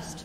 First.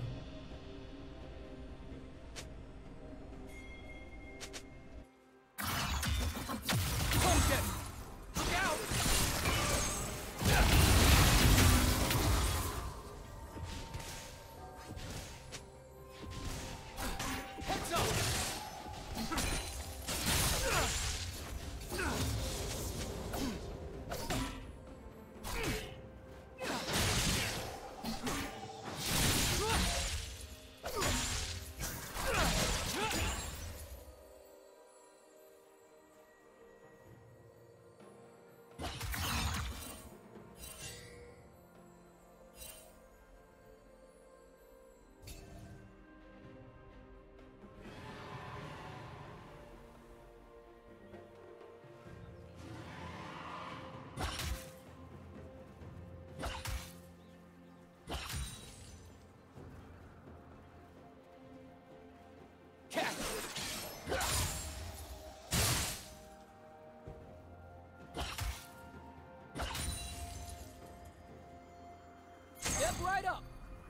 Right up!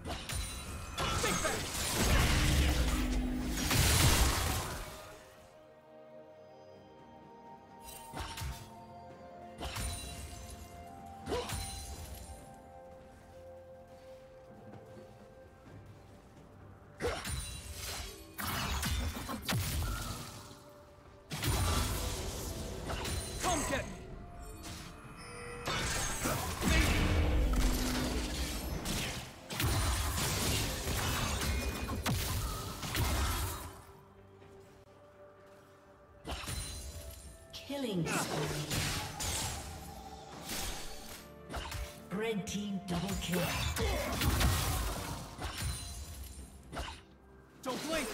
Think back! Killing spree. Red team double kill. Don't blink.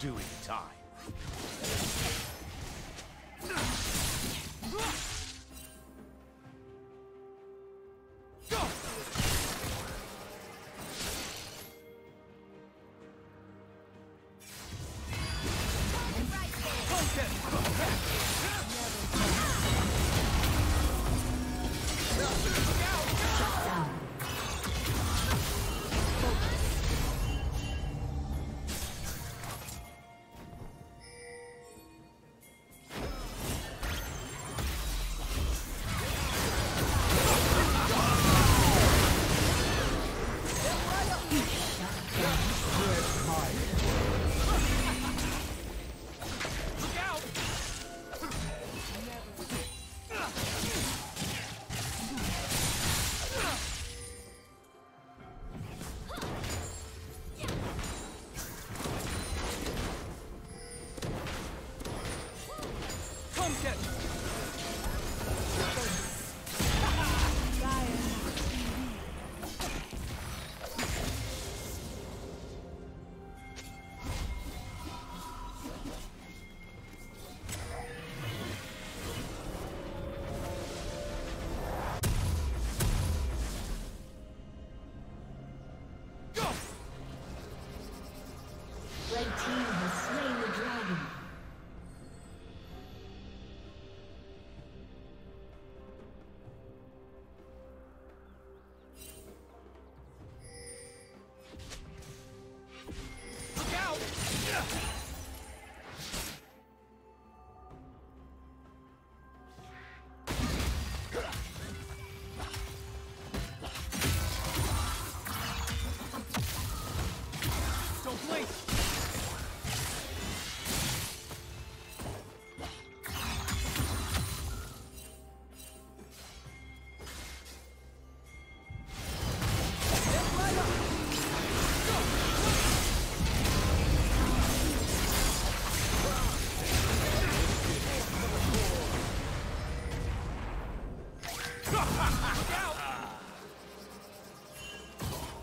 do in time.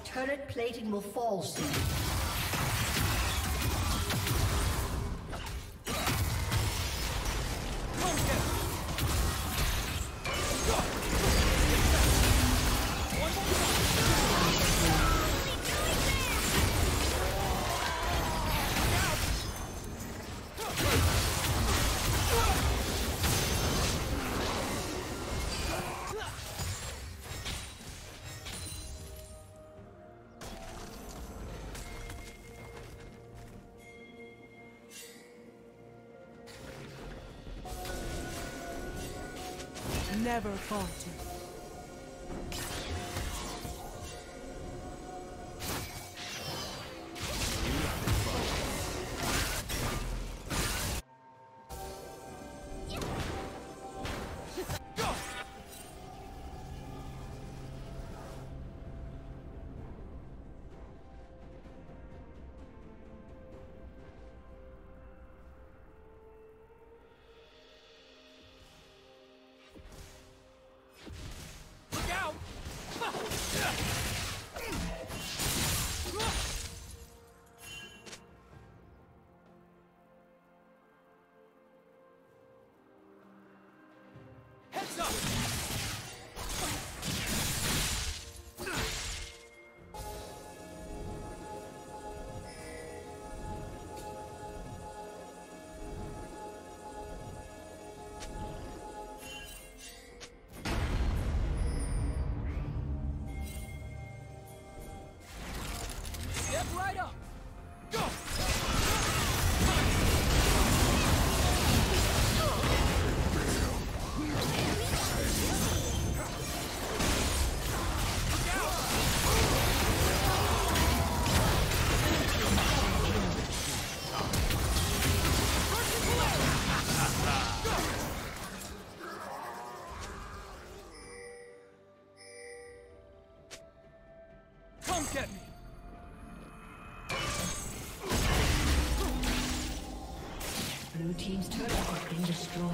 Turret plating will fall soon. Never falter. Blue team's turret has been destroyed.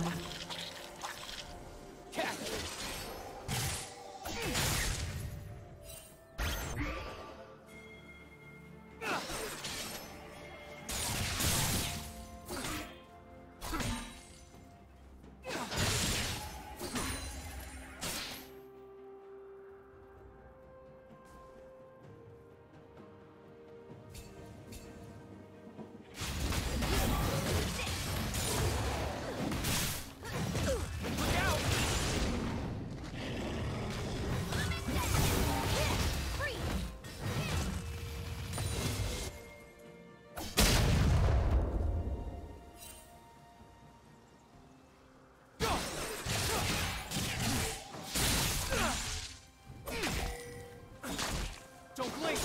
Don't blink!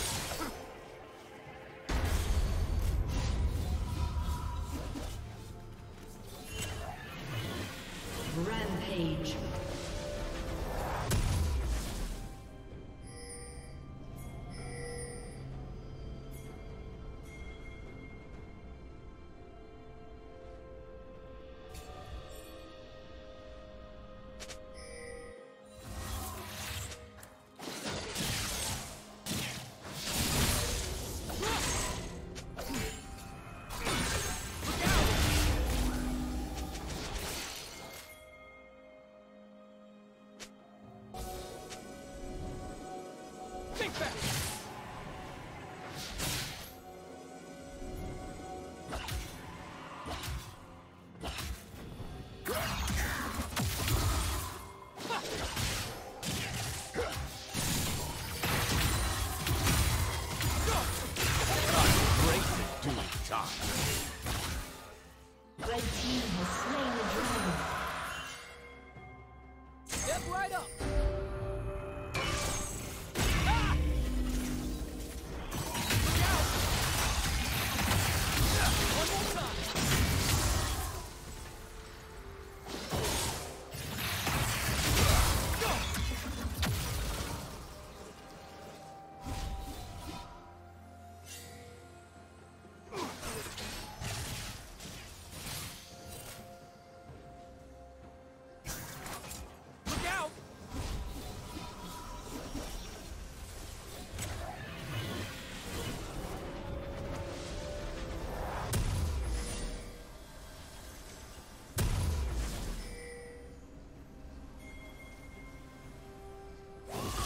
Rampage.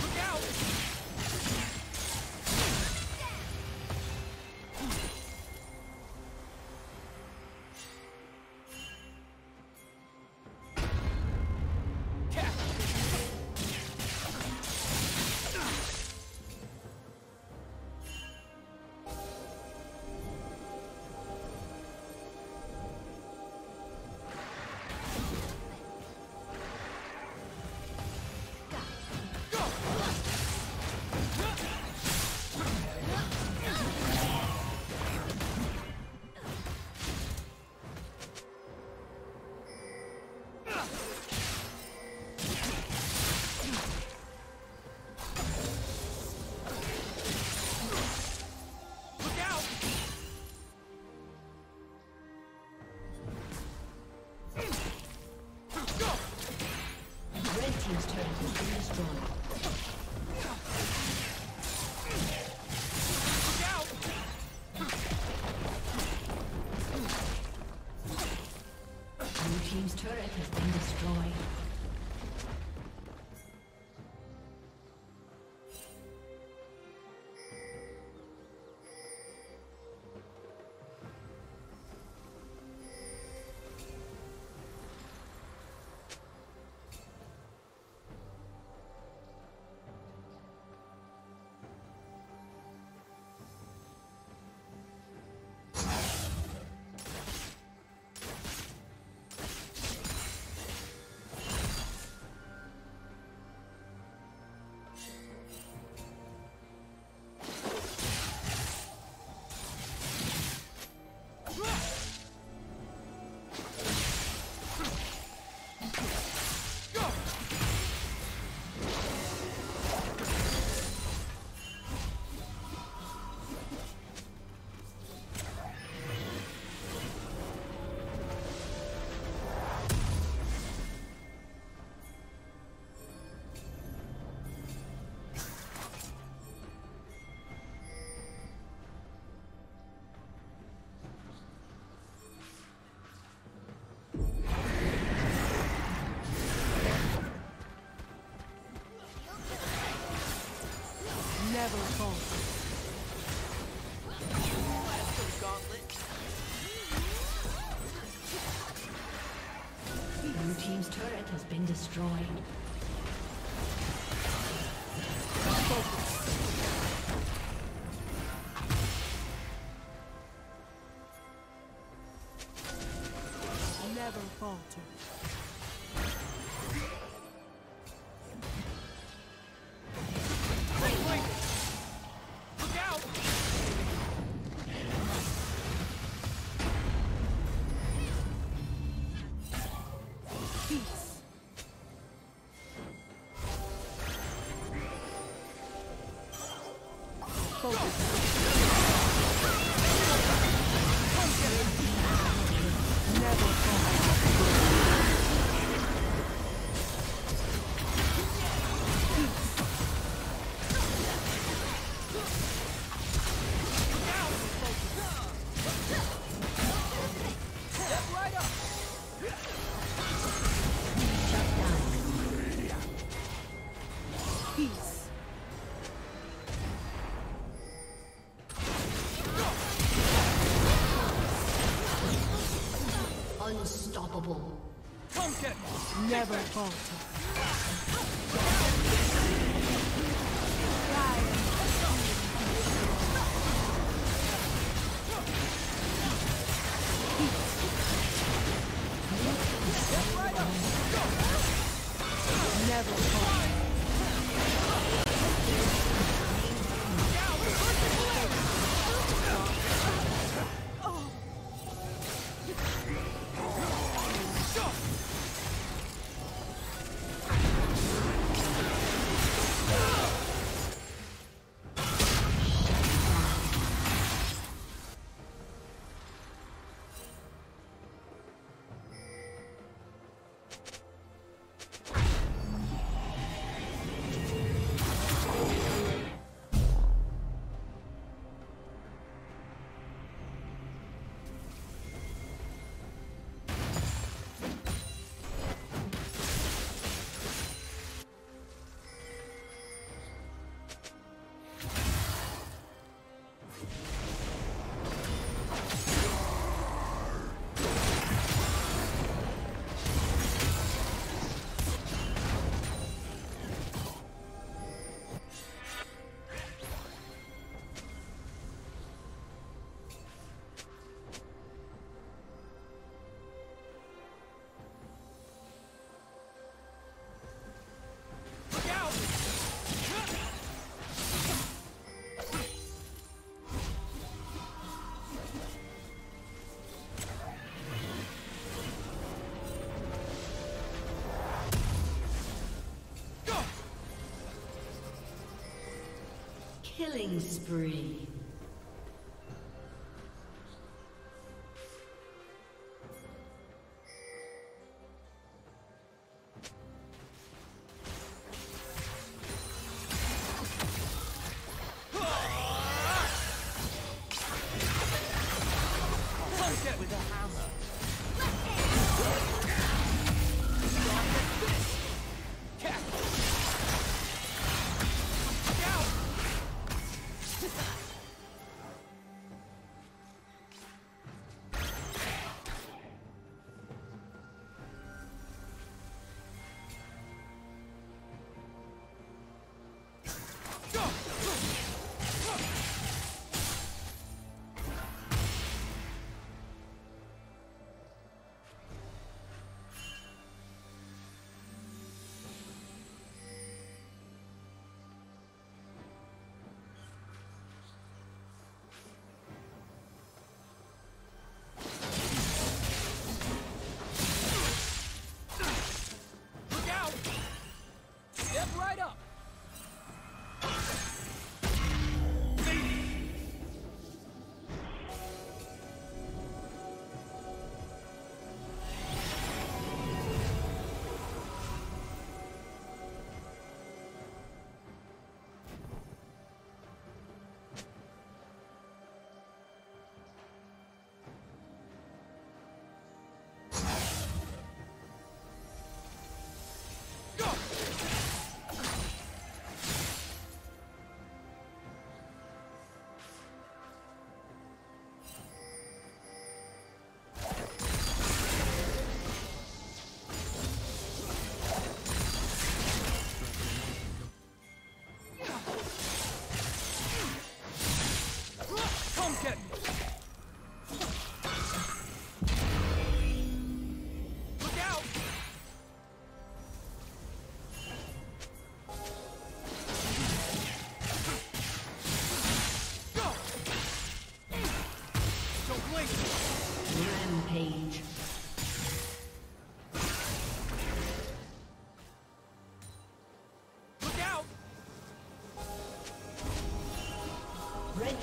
Look out! Never false. Blue team's turret has been destroyed. Focus. altar. Never falter. Killing spree. Red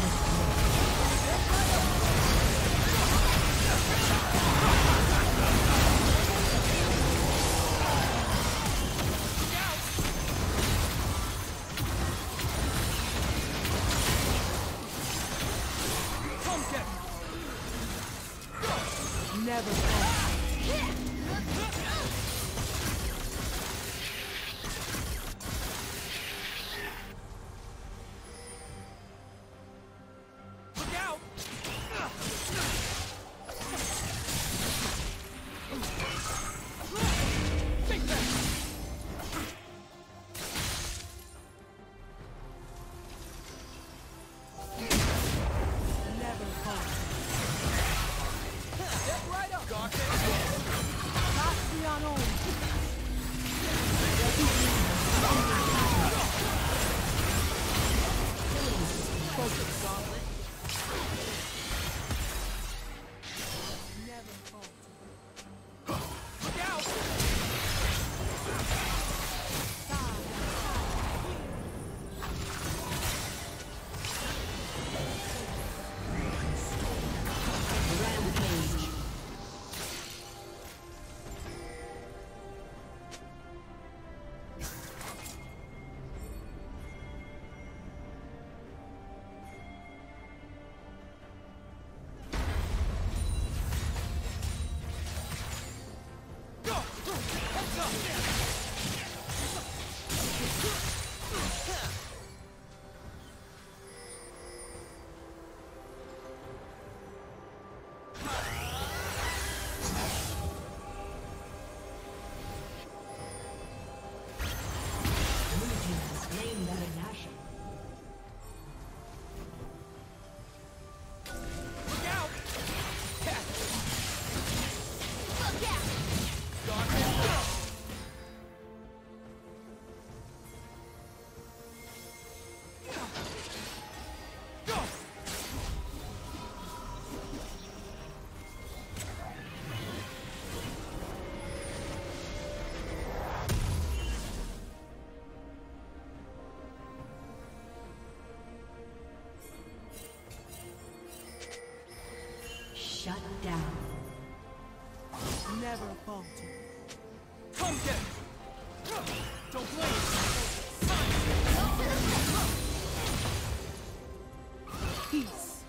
destroyed. Shut down. Never falter. Come get it! Don't blame. Peace.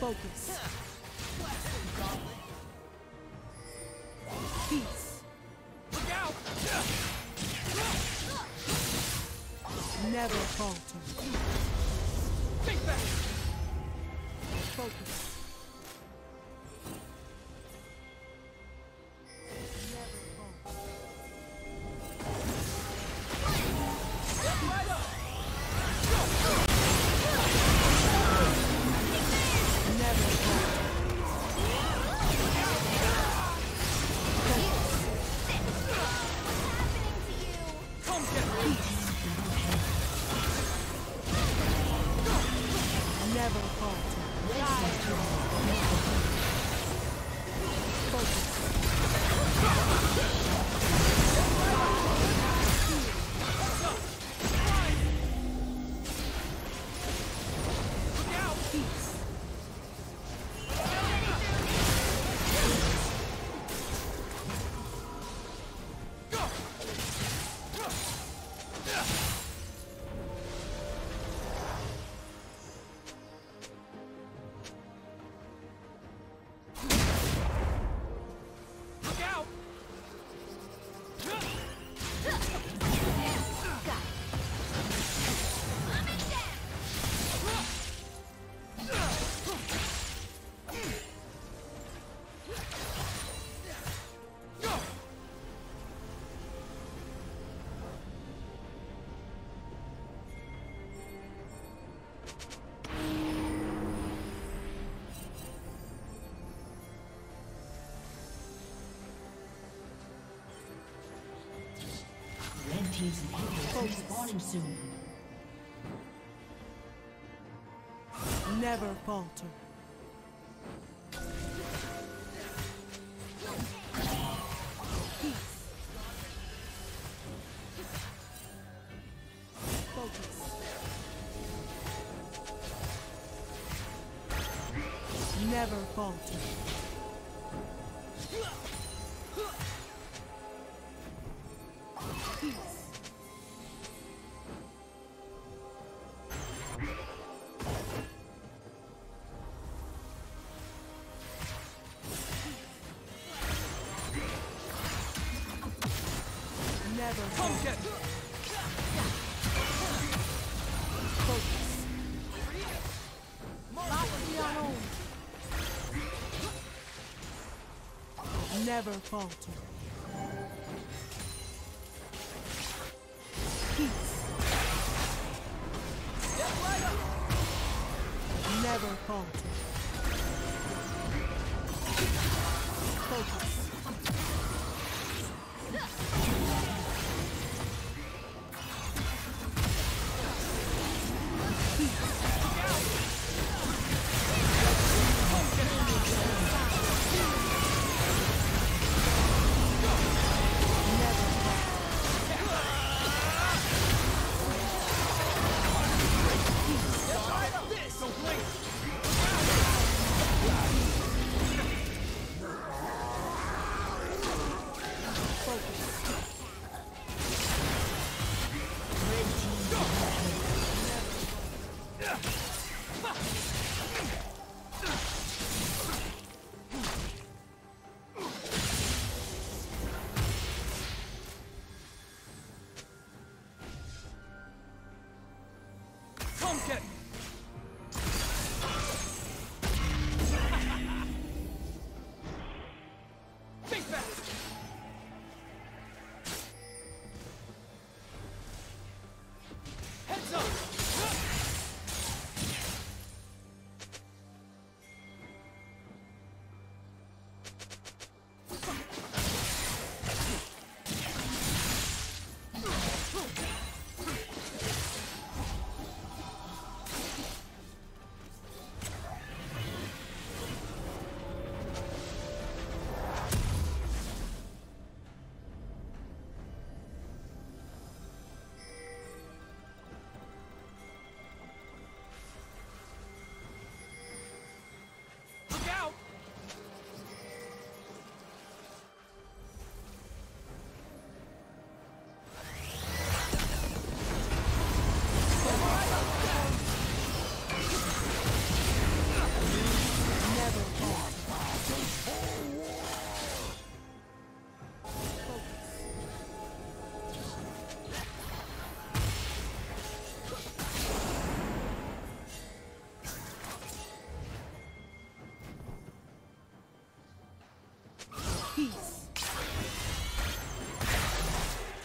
Focus. Peace. Look out! Never falter. Take that! Focus. Never falter. team's inhibitor is spawning soon. Never falter. Never falter. Peace. Never falter. Never falter. Peace. Step right up. Never falter. Focus. Peace.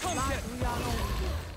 Come on.